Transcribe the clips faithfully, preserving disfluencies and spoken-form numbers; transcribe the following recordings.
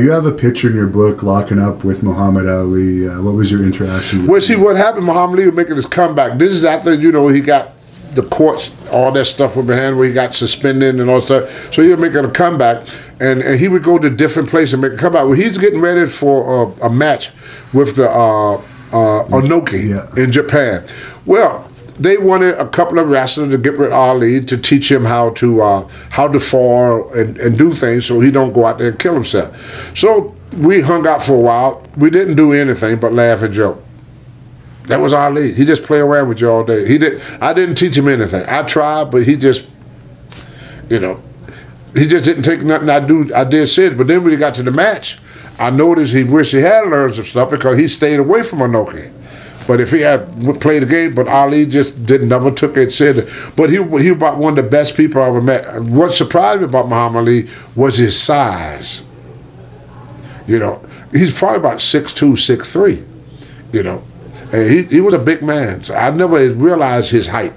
You have a picture in your book locking up with Muhammad Ali. Uh, what was your interaction with Well, see, him? What happened, Muhammad Ali was making his comeback. This is after, you know, he got the courts, all that stuff with behind where he got suspended and all stuff. So he was making a comeback, and, and he would go to different places and make a comeback. Well, he's getting ready for a, a match with the uh, uh, Inoki yeah. in Japan. Well, they wanted a couple of wrestlers to get rid of Ali to teach him how to uh, how to fall and, and do things so he don't go out there and kill himself. So we hung out for a while. We didn't do anything but laugh and joke. That was Ali. He just played around with you all day. He did. I didn't teach him anything. I tried, but he just, you know, he just didn't take nothing I do. I did said. But then when he got to the match, I noticed he wished he had learned some stuff because he stayed away from Inoki. But if he had played the game, but Ali just didn't never took it. Said, but he he was about one of the best people I ever met. What surprised me about Muhammad Ali was his size. You know, he's probably about six two, six three. You know, and he he was a big man. So I never realized his height.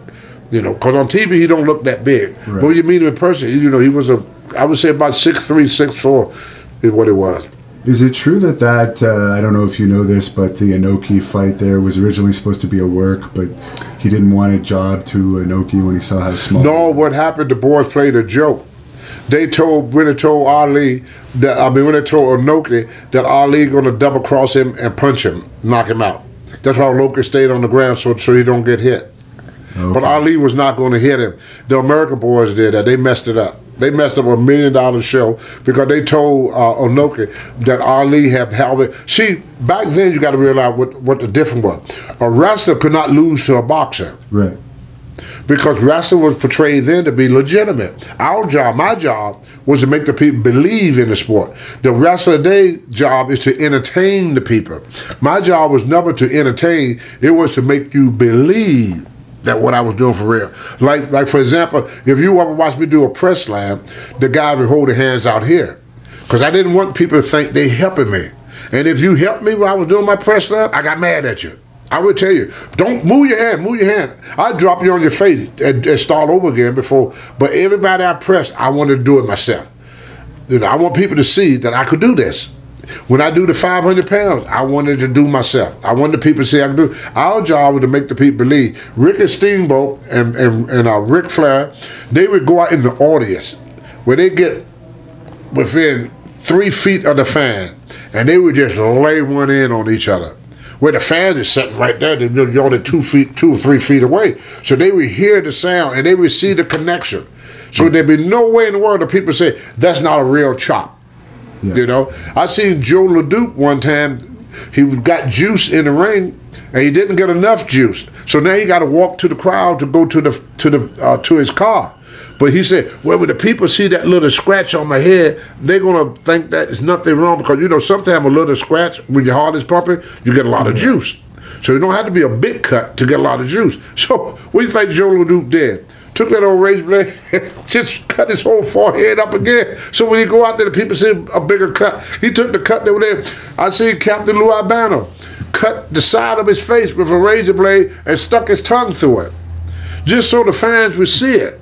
You know, because on T V he don't look that big. Right. But when you meet him in person, you know, he was a I would say about six three, six four is what it was. Is it true that that, uh, I don't know if you know this, but the Inoki fight there was originally supposed to be a work, but he didn't want a job to Inoki when he saw how small? No, what happened, the boys played a joke. They told, when they told Ali, that, I mean, when they told Inoki that Ali going to double cross him and punch him, knock him out. That's why Inoki stayed on the ground so, so he don't get hit. Okay. But Ali was not going to hit him. The American boys did that. They messed it up. They messed up a million dollar show because they told uh, Inoki that Ali had held it. See, back then you got to realize what, what the difference was. A wrestler could not lose to a boxer. Right. Because wrestling was portrayed then to be legitimate. Our job, my job, was to make the people believe in the sport. The wrestler day's job is to entertain the people. My job was never to entertain. It was to make you believe that what I was doing for real. Like, like for example, if you ever watch me do a press slam, the guy would hold their hands out here. Because I didn't want people to think they helping me. And if you helped me when I was doing my press slam, I got mad at you. I would tell you, don't move your hand, move your hand. I'd drop you on your face and, and start over again before. But everybody I pressed, I wanted to do it myself. You know, I want people to see that I could do this. When I do the five hundred pounds, I wanted to do myself. I wanted the people to see I could do. Our job was to make the people believe. Ricky Steamboat and, and, and uh, Rick Flair, they would go out in the audience where they get within three feet of the fan, and they would just lay one in on each other. Where the fan is sitting right there, they're only two feet, two or three feet away. So they would hear the sound, and they would see the connection. So there'd be no way in the world that people say, that's not a real chop. Yeah. You know, I seen Joe Leduc one time. He got juice in the ring, and he didn't get enough juice. So now he got to walk to the crowd to go to the to the uh, to his car. But he said, "Well, when the people see that little scratch on my head, they're gonna think that it's nothing wrong because you know sometimes a little scratch when your heart is pumping, you get a lot mm-hmm. of juice. So you don't have to be a big cut to get a lot of juice. So what do you think Joe Leduc did?" Took that old razor blade, just cut his whole forehead up again. So when he go out there, the people see a bigger cut. He took the cut that was there. I see Captain Lou Albano cut the side of his face with a razor blade and stuck his tongue through it, just so the fans would see it.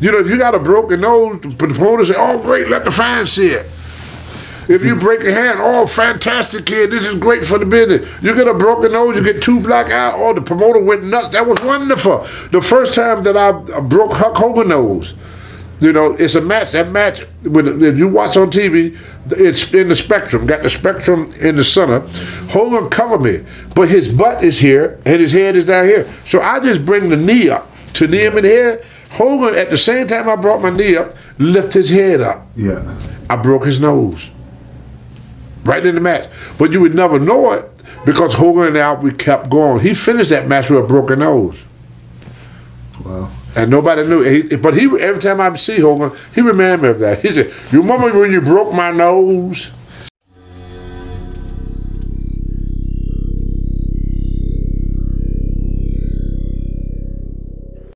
You know, if you got a broken nose, the promoter say, "Oh, great, let the fans see it." If you break your hand, "Oh, fantastic, kid, this is great for the business." You get a broken nose, you get two black eyes, oh, the promoter went nuts. That was wonderful. The first time that I broke Hulk Hogan nose, you know, it's a match. That match, when, when you watch on T V, it's in the spectrum, got the spectrum in the center. Hogan covered me, but his butt is here and his head is down here. So I just bring the knee up to knee him in the head. Hogan, at the same time I brought my knee up, lift his head up. Yeah. I broke his nose. Right in the match. But you would never know it because Hogan and I, we kept going. He finished that match with a broken nose. Wow. And nobody knew. He, but he every time I see Hogan, he reminded me of that. He said, "You remember when you broke my nose?"